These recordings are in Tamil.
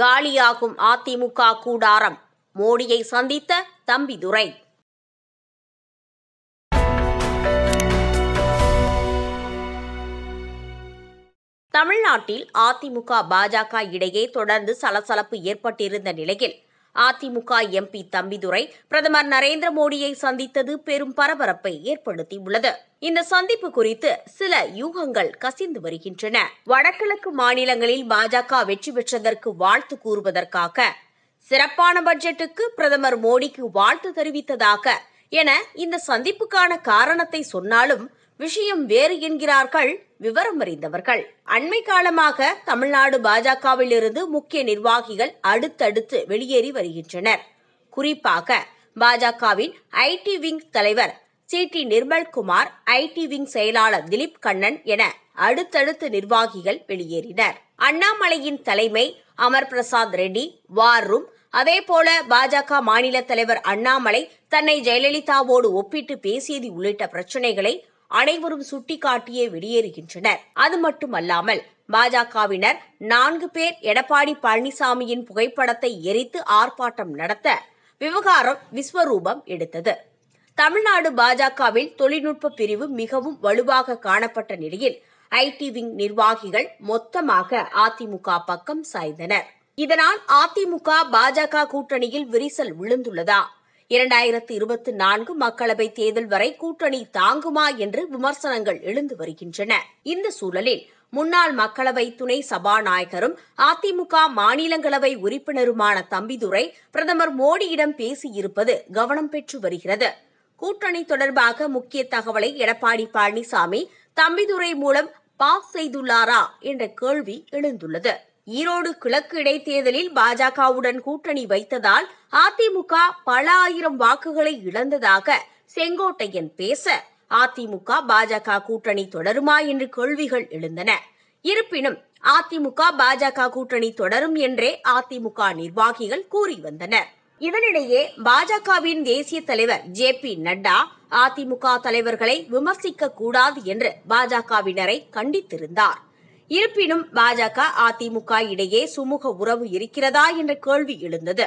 காலியாகும் அதிமுக கூடாரம். மோடியை சந்தித்த தம்பிதுரை. தமிழ்நாட்டில் அதிமுக பாஜக இடையே தொடர்ந்து சலசலப்பு ஏற்பட்டிருந்த நிலையில் அதிமுக எம்பி தம்பிதுரை பிரதமர் நரேந்திர மோடியை சந்தித்தது பெரும் பரபரப்பை ஏற்படுத்தியுள்ளது. இந்த சந்திப்பு குறித்து சில யூகங்கள் கசிந்து வருகின்றன. வடகிழக்கு மாநிலங்களில் பாஜக வெற்றி பெற்றதற்கு வாழ்த்து கூறுவதற்காக சிறப்பான பட்ஜெட்டுக்கு பிரதமர் மோடிக்கு வாழ்த்து தெரிவித்ததாக என இந்த சந்திப்புக்கான காரணத்தை சொன்னாலும் விஷயம் வேறு என்கிறார்கள் விவரம் அறிந்தவர்கள். அண்மை காலமாக தமிழ்நாடு பாஜகவில் இருந்து முக்கிய நிர்வாகிகள் அடுத்தடுத்து வெளியேறி வருகின்றனர். குறிப்பாக பாஜகவின் ஐடி விங் தலைவர் சிடி நிர்மல்குமார், ஐடி விங் செயலாளர் திலீப் கண்ணன் என அடுத்தடுத்து நிர்வாகிகள் வெளியேறினர். அண்ணாமலையின் தலைமை அமர் பிரசாத் ரெட்டி, வார் ரூம். அதேபோல பாஜக மாநில தலைவர் அண்ணாமலை தன்னை ஜெயலலிதாவோடு ஒப்பிட்டு பேசியது உள்ளிட்ட பிரச்சினைகளை அனைவரும் சுட்டிக்காட்டியே வெளியேறுகின்றனர். அது மட்டுமல்லாமல் பாஜகவினர் 4 பேர் எடப்பாடி பழனிசாமியின் புகைப்படத்தை எரித்து ஆர்ப்பாட்டம் நடத்த விவகாரம் விஸ்வரூபம் எடுத்தது. தமிழ்நாடு பாஜகவில் தொழில்நுட்ப பிரிவு மிகவும் வலுவாக காணப்பட்ட நிலையில் ஐடி விங் நிர்வாகிகள் மொத்தமாக அதிமுக பக்கம் சாய்ந்தனர். இதனால் அதிமுக பாஜக கூட்டணியில் விரிசல் விழுந்துள்ளதா, 2024 மக்களவைத் தேர்தல் வரை கூட்டணி தாங்குமா என்று விமர்சனங்கள் எழுந்து வருகின்றன. இந்த சூழலில் முன்னாள் மக்களவை துணை சபாநாயகரும் அதிமுக மாநிலங்களவை உறுப்பினருமான தம்பிதுரை பிரதமர் மோடியிடம் பேசியிருப்பது கவனம் பெற்று வருகிறது. கூட்டணி தொடர்பாக முக்கிய தகவலை எடப்பாடி பழனிசாமி தம்பிதுரை மூலம் பாஸ் செய்துள்ளாரா என்ற கேள்வி எழுந்துள்ளது. ஈரோடு கிழக்கு இடைத்தேர்தலில் பாஜகவுடன் கூட்டணி வைத்ததால் அதிமுக பல ஆயிரம் வாக்குகளை இழந்ததாக செங்கோட்டையன் பேச அதிமுக பாஜக கூட்டணி தொடருமா என்று கேள்விகள் எழுந்தன. இருப்பினும் அதிமுக பாஜக கூட்டணி தொடரும் என்றே அதிமுக நிர்வாகிகள் கூறி வந்தனர். இதனிடையே பாஜகவின் தேசிய தலைவர் ஜே.பி. நட்டா அதிமுக தலைவர்களை விமர்சிக்க கூடாது என்று பாஜகவினரை கண்டித்திருந்தார். இருப்பினும் பாஜக அதிமுக இடையே சுமூக உறவு இருக்கிறதா என்ற கேள்வி எழுந்தது.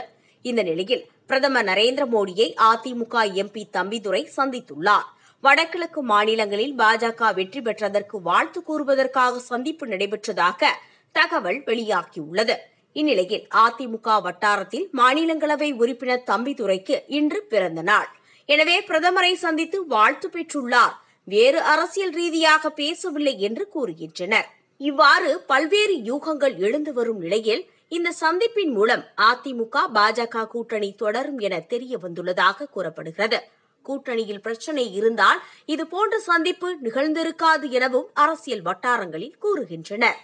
இந்த நிலையில் பிரதமர் நரேந்திர மோடியை அதிமுக எம்பி தம்பிதுரை சந்தித்துள்ளார். வடகிழக்கு மாநிலங்களில் பாஜக வெற்றி பெற்றதற்கு வாழ்த்து கூறுவதற்காக சந்திப்பு நடைபெற்றதாக தகவல் வெளியாகியுள்ளது. இந்நிலையில் அதிமுக வட்டாரத்தில் மாநிலங்களவை உறுப்பினர் தம்பிதுரைக்கு இன்று பிறந்த நாள். எனவே பிரதமரை சந்தித்து வாழ்த்து பெற்றுள்ளார், வேறு அரசியல் ரீதியாக பேசவில்லை என்று கூறுகின்றனர். இவ்வாறு பல்வேறு யூகங்கள் எழுந்து வரும் நிலையில் இந்த சந்திப்பின் மூலம் அதிமுக பாஜக கூட்டணி தொடரும் என தெரிய வந்துள்ளதாக கூறப்படுகிறது. கூட்டணியில் பிரச்சனை இருந்தால் இதுபோன்ற சந்திப்பு நிகழ்ந்திருக்காது எனவும் அரசியல் வட்டாரங்களில் கூறுகின்றனர்.